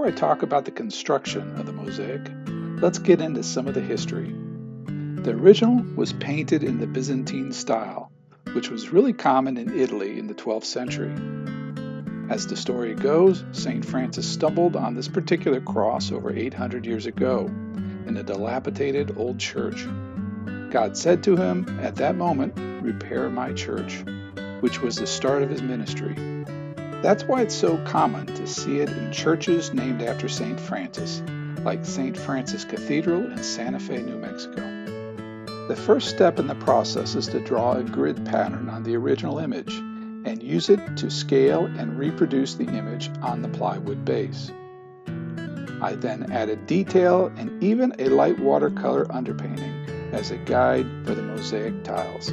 Before I talk about the construction of the mosaic, let's get into some of the history. The original was painted in the Byzantine style, which was really common in Italy in the 12th century. As the story goes, St. Francis stumbled on this particular cross over 800 years ago in a dilapidated old church. God said to him at that moment, "Repair my church," which was the start of his ministry. That's why it's so common to see it in churches named after St. Francis, like Saint Francis Cathedral in Santa Fe, New Mexico. The first step in the process is to draw a grid pattern on the original image and use it to scale and reproduce the image on the plywood base. I then added detail and even a light watercolor underpainting as a guide for the mosaic tiles.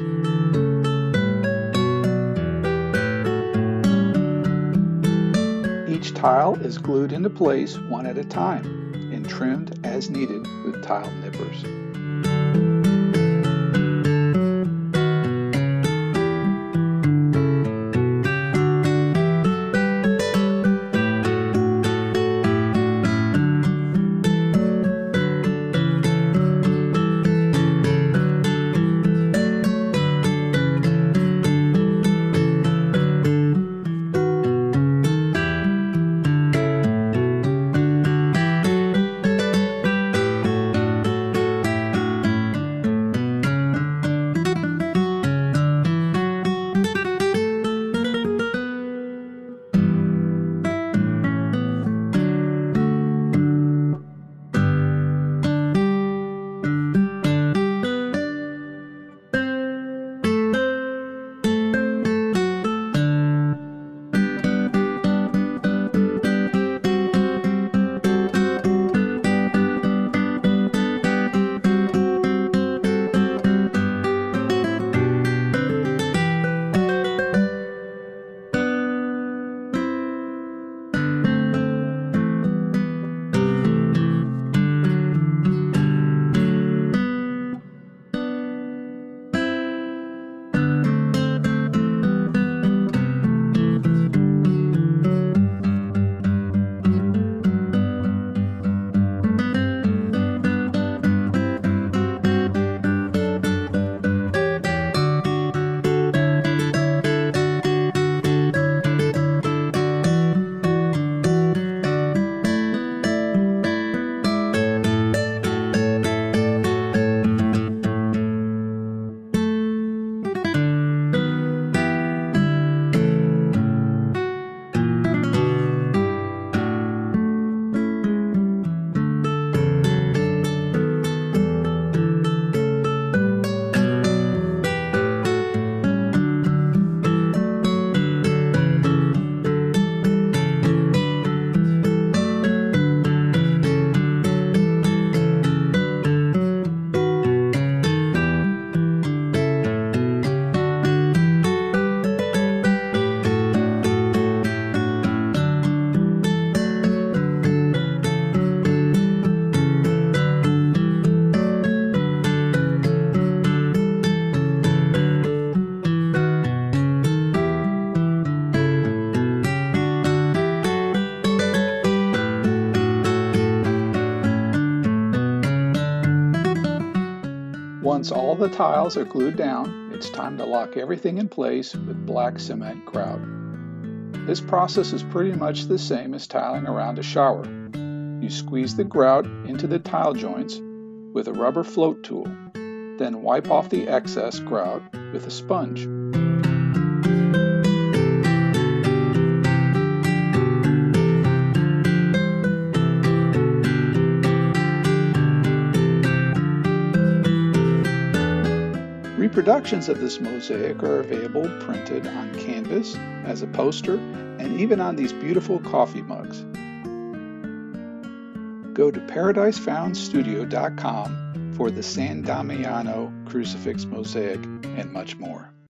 Each tile is glued into place one at a time and trimmed as needed with tile nippers. Once all the tiles are glued down, it's time to lock everything in place with black cement grout. This process is pretty much the same as tiling around a shower. You squeeze the grout into the tile joints with a rubber float tool, then wipe off the excess grout with a sponge. Reproductions of this mosaic are available printed on canvas, as a poster, and even on these beautiful coffee mugs. Go to ParadiseFoundStudio.com for the San Damiano Crucifix mosaic and much more.